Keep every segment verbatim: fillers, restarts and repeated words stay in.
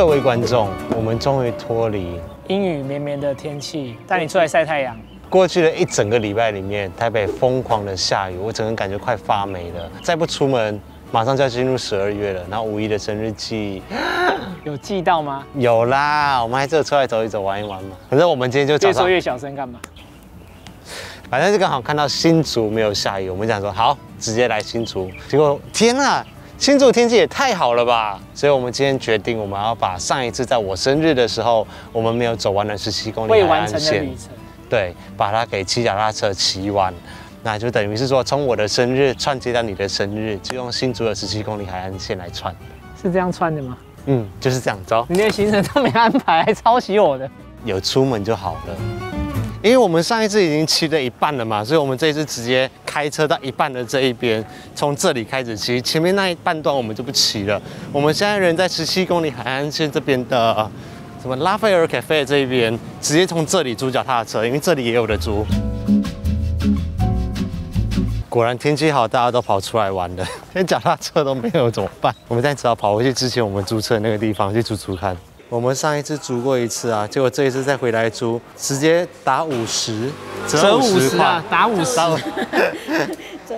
各位观众，我们终于脱离阴雨绵绵的天气，带你出来晒太阳。过去的一整个礼拜里面，台北疯狂的下雨，我整个人感觉快发霉了。再不出门，马上就要进入十二月了。然后五一的生日季，有记到吗？有啦，我们还是有出来走一走、玩一玩嘛。反正我们今天就早上越说越小声干嘛？反正就刚好看到新竹没有下雨，我们想说好，直接来新竹。结果天啊！ 新竹天气也太好了吧！所以我们今天决定，我们要把上一次在我生日的时候，我们没有走完的十七公里海岸线，对，把它给骑脚踏车骑完，那就等于是说，从我的生日串接到你的生日，就用新竹的十七公里海岸线来串，是这样串的吗？嗯，就是这样子。你连行程都没安排，还抄袭我的？有出门就好了。 因为我们上一次已经骑了一半了嘛，所以我们这一次直接开车到一半的这一边，从这里开始骑，前面那一半段我们就不骑了。我们现在人在十七公里海岸线这边的什么拉斐尔咖啡这一边，直接从这里租脚踏车，因为这里也有的租。果然天气好，大家都跑出来玩了，连脚踏车都没有怎么办？我们在只好跑回去之前我们租车的那个地方去租租看。 我们上一次租过一次啊，结果这一次再回来租，直接打五十，折五十啊，打五十，折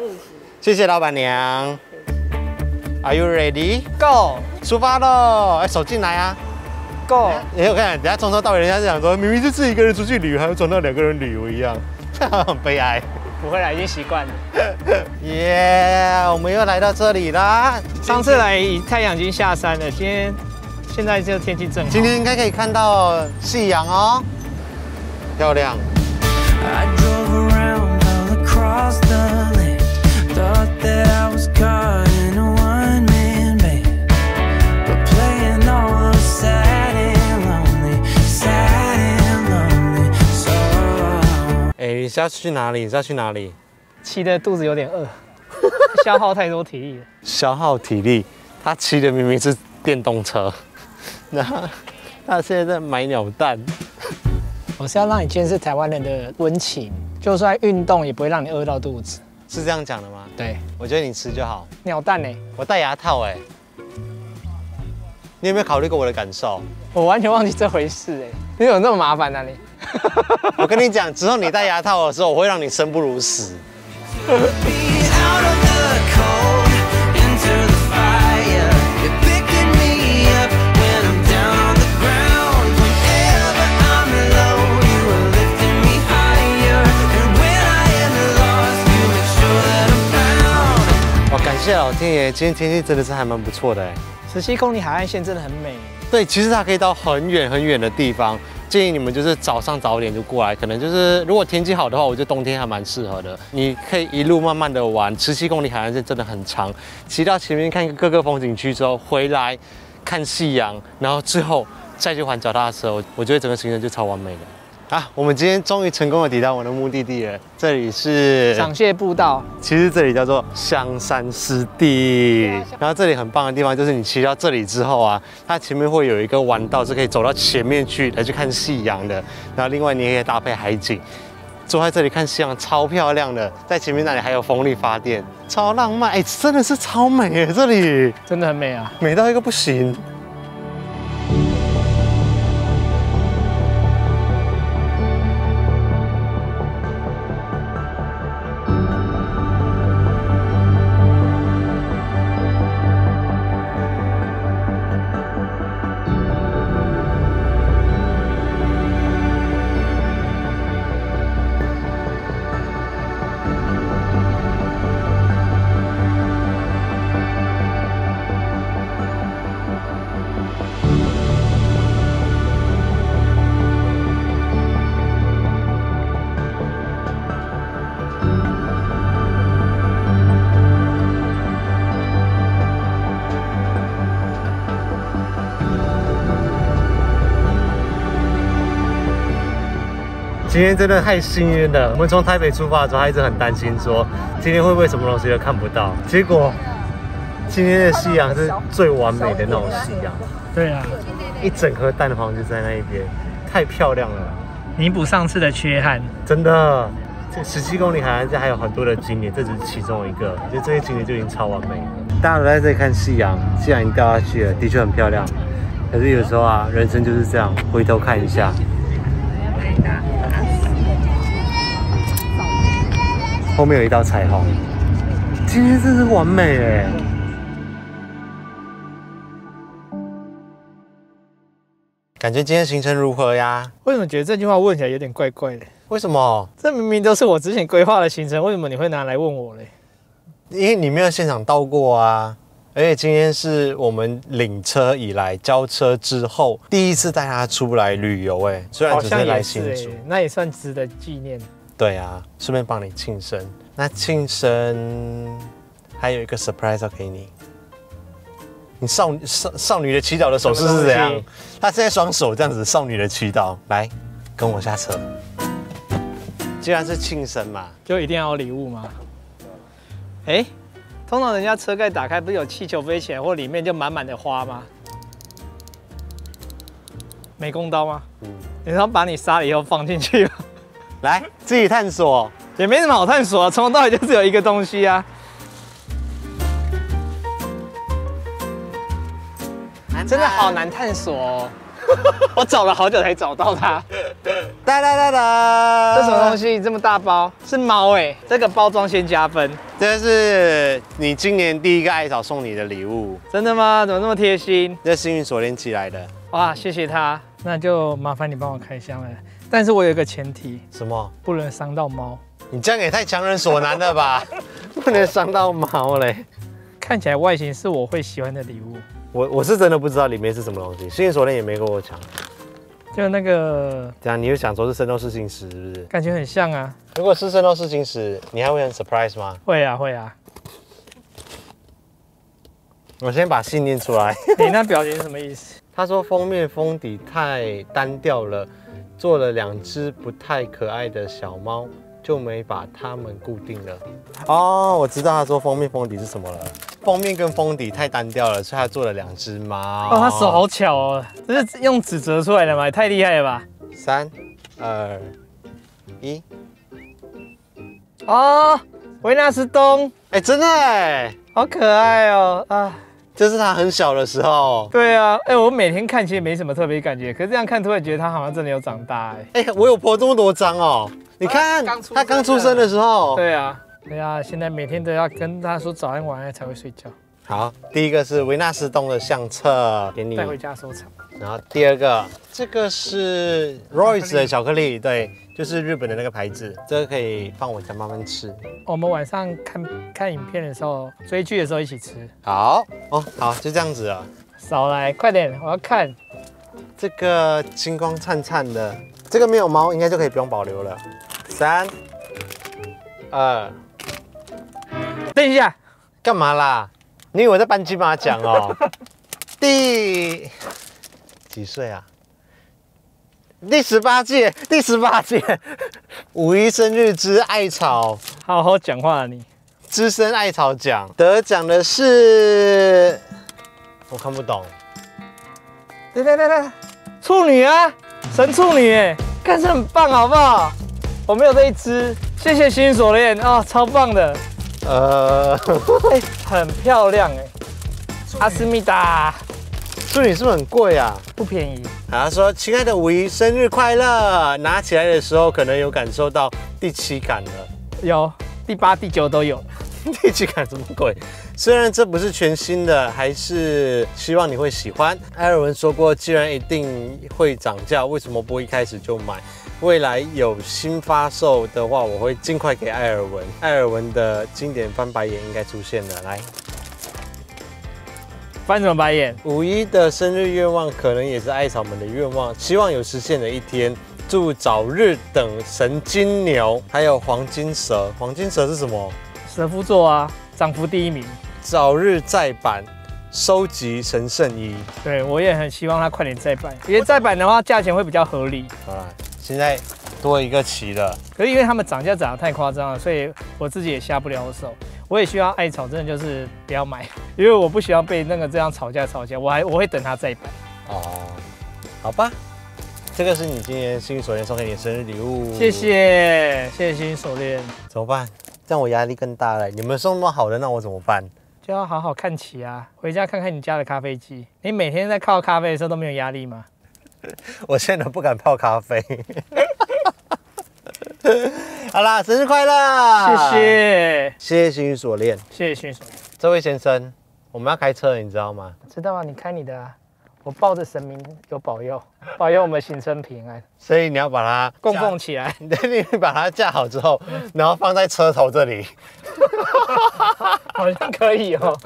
五十。谢谢老板娘。Are you ready? Go！ 出发喽！哎，手进来啊。Go！ 哎，我看，等下从头到尾，人家是想说，明明就自己一个人出去旅游，还要装到两个人旅游一样，很悲哀。不会啦，已经习惯了。耶，yeah, 我们又来到这里啦。上次来太阳已经下山了，今天。 现在就天气正好，今天应该可以看到夕阳哦，漂亮。哎，你是要去哪里？你是要去哪里？骑的肚子有点饿，消耗太多体力了。消耗体力，他骑的明明是电动车。 那他现在在买鸟蛋。我是要让你见识台湾人的温情，就算运动也不会让你饿到肚子，是这样讲的吗？对，我觉得你吃就好。鸟蛋呢、欸？我戴牙套哎、欸。你有没有考虑过我的感受？我完全忘记这回事哎、欸，你怎么这么麻烦呢、啊、你？我跟你讲，之后你戴牙套的时候，我会让你生不如死。谢谢老天爷，今天天气真的是还蛮不错的哎。十七公里海岸线真的很美。对，其实它可以到很远很远的地方。建议你们就是早上早点就过来，可能就是如果天气好的话，我觉得冬天还蛮适合的。你可以一路慢慢的玩，十七公里海岸线真的很长，骑到前面看各个风景区之后，回来看夕阳，然后最后再去还脚踏车，我觉得整个行程就超完美的。 啊，我们今天终于成功的抵达我的目的地了。这里是赏蟹步道，其实这里叫做香山湿地。然后这里很棒的地方就是你骑到这里之后啊，它前面会有一个弯道是可以走到前面去来去看夕阳的。然后另外你也可以搭配海景，坐在这里看夕阳超漂亮的。在前面那里还有风力发电，超浪漫哎，真的是超美哎，这里真的很美啊，美到一个不行。 今天真的太幸运了！我们从台北出发的时候，他一直很担心说今天会不会什么东西都看不到。结果今天的夕阳是最完美的那种夕阳。对啊，一整颗蛋黄就在那一边，太漂亮了，弥补上次的缺憾。真的，这十七公里海岸线还有很多的景点，这只是其中一个。我觉得这些景点就已经超完美了。大家都在这里看夕阳，夕阳已经掉下去了，的确很漂亮。可是有时候啊，人生就是这样，回头看一下。后面有一道彩虹，今天真是完美哎！感觉今天行程如何呀？为什么觉得这句话问起来有点怪怪的？为什么？这明明都是我之前规划的行程，为什么你会拿来问我嘞？因为你没有现场到过啊。 而且今天是我们领车以来、交车之后第一次带他出来旅游，哎，虽然只是来新竹，那也算值得纪念。对啊，顺便帮你庆生。那庆生还有一个 surprise 要给你。你少少少女的祈祷的手势是怎样？他现在双手这样子，少女的祈祷。来，跟我下车。既然是庆生嘛，就一定要有礼物吗？哎、欸。 通常人家车盖打开，不是有气球飞起来，或里面就满满的花吗？美工刀吗？嗯，你要把你杀了以后放进去吗？来，自己探索，也没什么好探索啊，从头到尾就只有一个东西啊。真的好难探索哦，我找了好久才找到它。哒哒哒哒，这什么东西这么大包？是猫哎、欸，这个包装先加分。 这是你今年第一个艾草送你的礼物，真的吗？怎么那么贴心？这幸运锁连起来的，哇，谢谢他。那就麻烦你帮我开箱了，但是我有一个前提，什么？不能伤到猫。你这样也太强人所难了吧？不能伤到猫嘞。看起来外形是我会喜欢的礼物。我我是真的不知道里面是什么东西，幸运锁链也没跟我抢。就那个，这样你又想说是圣斗士星矢是不是？感觉很像啊。 如果是圣斗士星矢，你还会很 surprise 吗？会啊，会啊。我先把信念出来。你那表情什么意思？他说封面封底太单调了，做了两只不太可爱的小猫，就没把它们固定了。哦，我知道他说封面封底是什么了。封面跟封底太单调了，所以他做了两只猫。哦，他手好巧哦，这是用纸折出来的吗？也太厉害了吧！三、二、一。 哦，维纳斯东，哎、欸，真的哎，好可爱哦啊！这是他很小的时候。对啊，哎、欸，我每天看其实没什么特别感觉，可是这样看突然觉得他好像真的有长大哎。哎、欸，我有剖这么多张哦，你看、啊、他刚出生的时候。对啊，对啊，现在每天都要跟他说早安晚安才会睡觉。好，第一个是维纳斯东的相册，给你带回家收藏。然后第二个，这个是 Royce 的巧克力，对。 就是日本的那个牌子，这个可以放我家慢慢吃。我们晚上看看影片的时候，追剧的时候一起吃。好哦，好，就这样子了。少来，快点，我要看这个金光灿灿的，这个没有猫，应该就可以不用保留了。三、二，等一下，干嘛啦？你以为我在颁金马奖哦？第几岁啊？ 第十八届，第十八届，五一生日之艾草，好好讲话、啊、你。资深艾草奖得奖的是，我看不懂。对对对对，处女啊，神处女哎，看这很棒好不好？我没有这一支，谢谢幸运锁链哦，超棒的。呃，欸、很漂亮哎，阿斯密达。 处女是不是很贵啊？不便宜。他说：“亲爱的五一，生日快乐！”拿起来的时候，可能有感受到第七感了。有，第八、第九都有。第七感什么鬼？虽然这不是全新的，还是希望你会喜欢。艾尔文说过，既然一定会涨价，为什么不一开始就买？未来有新发售的话，我会尽快给艾尔文。艾尔文的经典翻白眼应该出现了，来。 翻什么白眼？五一的生日愿望可能也是艾草们的愿望，希望有实现的一天。祝早日等神金牛，还有黄金蛇。黄金蛇是什么？蛇夫座啊，涨幅第一名。早日再版，收集神圣衣。对，我也很希望它快点再版，因为再版的话价钱会比较合理。好啦，现在多一个棋了。可是因为他们涨价涨得太夸张了，所以我自己也下不了手。 我也需要艾草，真的就是不要买，因为我不喜欢被那个这样吵架吵架。我还我会等它再版。哦，好吧，这个是你今年幸运手链送给你的生日礼物，谢谢谢谢幸运手链。怎么办？让我压力更大了。你们送那么好的，那我怎么办？就要好好看齐啊！回家看看你家的咖啡机，你每天在泡咖啡的时候都没有压力吗？我现在都不敢泡咖啡。好啦，生日快乐！谢谢，谢谢幸运锁链，谢谢幸运锁链。这位先生，我们要开车，你知道吗？知道啊，你开你的啊。我抱着神明有保佑，保佑我们行程平安。所以你要把它供奉起来，你你把它架好之后，然后放在车头这里，好像可以哦，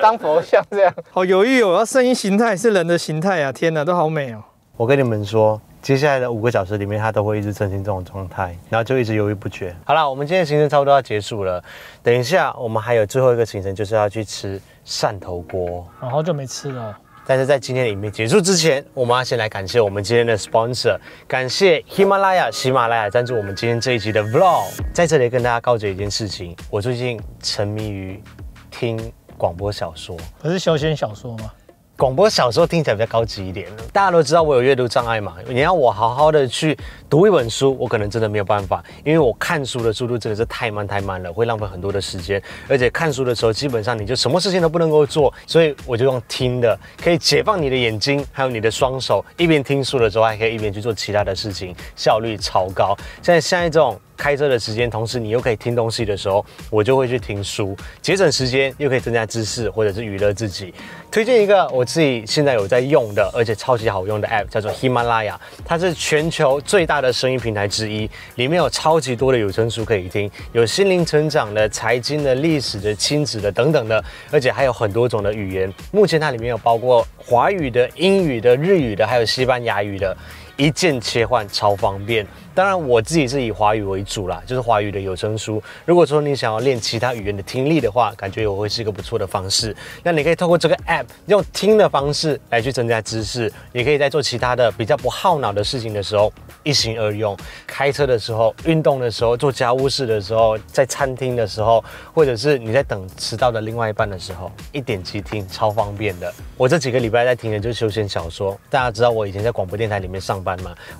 当佛像这样。好犹豫哦，要圣婴形态是人的形态啊！天哪，都好美哦。我跟你们说，接下来的五个小时里面，他都会一直呈现这种状态，然后就一直犹豫不决。好了，我们今天的行程差不多要结束了，等一下我们还有最后一个行程，就是要去吃汕头锅。我、哦、好久没吃了。但是在今天的影片结束之前，我们要先来感谢我们今天的 sponsor， 感谢 Himalaya 喜马拉雅赞助我们今天这一集的 vlog。在这里跟大家告诫一件事情，我最近沉迷于听广播小说，不是休闲小说吗？广播小说听起来比较高级一点，大家都知道我有阅读障碍嘛。你要我好好的去读一本书，我可能真的没有办法，因为我看书的速度真的是太慢太慢了，会浪费很多的时间。而且看书的时候，基本上你就什么事情都不能够做，所以我就用听的，可以解放你的眼睛，还有你的双手。一边听书的时候，还可以一边去做其他的事情，效率超高。现在现在这种开车的时间，同时你又可以听东西的时候，我就会去听书，节省时间，又可以增加知识或者是娱乐自己。推荐一个我自己现在有在用的，而且超级好用的 app， 叫做 Himalaya， 它是全球最大的声音平台之一，里面有超级多的有声书可以听，有心灵成长的、财经的、历史的、亲子的等等的，而且还有很多种的语言。目前它里面有包括华语的、英语的、日语的，还有西班牙语的。一键切换超方便，当然我自己是以华语为主啦，就是华语的有声书。如果说你想要练其他语言的听力的话，感觉也会是一个不错的方式。那你可以透过这个 app 用听的方式来去增加知识，也可以在做其他的比较不耗脑的事情的时候一心二用。开车的时候、运动的时候、做家务事的时候、在餐厅的时候，或者是你在等迟到的另外一半的时候，一点即听，超方便的。我这几个礼拜在听的就是休闲小说，大家知道我以前在广播电台里面上班。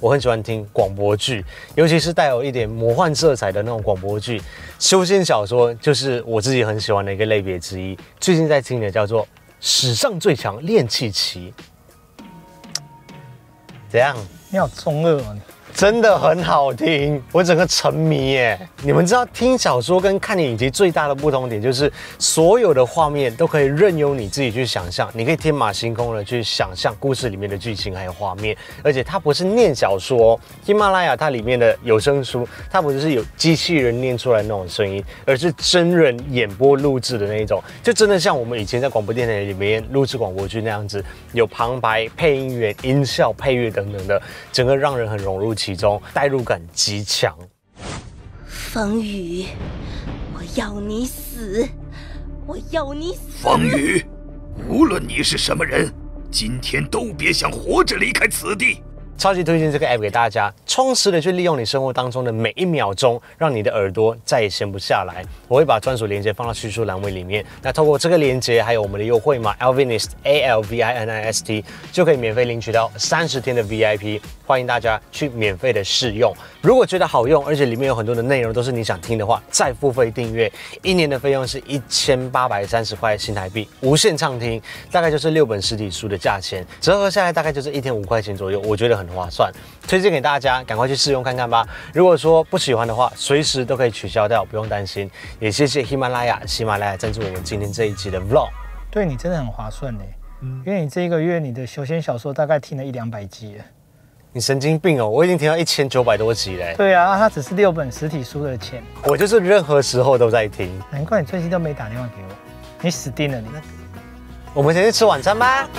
我很喜欢听广播剧，尤其是带有一点魔幻色彩的那种广播剧。修仙小说就是我自己很喜欢的一个类别之一。最近在听的叫做《史上最强炼气棋》。怎样？你好中二啊！真的很好听，我整个沉迷耶！你们知道听小说跟看影集最大的不同点就是，所有的画面都可以任由你自己去想象，你可以天马行空的去想象故事里面的剧情还有画面，而且它不是念小说哦。喜马拉雅它里面的有声书，它不是有机器人念出来那种声音，而是真人演播录制的那一种，就真的像我们以前在广播电台里面录制广播剧那样子，有旁白、配音员、音效、配乐等等的，整个让人很融入其中，代入感极强。冯宇，我要你死！我要你死！冯宇，无论你是什么人，今天都别想活着离开此地。超级推荐这个 app 给大家，充实的去利用你生活当中的每一秒钟，让你的耳朵再也闲不下来。我会把专属链接放到叙述栏位里面，那透过这个链接还有我们的优惠码 Alvinist A L V I N I S T 就可以免费领取到三十天的 V I P， 欢迎大家去免费的试用。如果觉得好用，而且里面有很多的内容都是你想听的话，再付费订阅，一年的费用是一千八百三十块新台币，无限畅听，大概就是六本实体书的价钱，折合下来大概就是一天五块钱左右，我觉得很划算，推荐给大家，赶快去试用看看吧。如果说不喜欢的话，随时都可以取消掉，不用担心。也谢谢喜马拉雅、喜马拉雅赞助我们今天这一集的 vlog。对你真的很划算嘞，嗯、因为你这个月你的休闲小说大概听了一两百集了。你神经病哦！我已经听到一千九百多集嘞。对啊，它只是六本实体书的钱。我就是任何时候都在听。难怪你最近都没打电话给我，你死定了你。我们先去吃晚餐吧。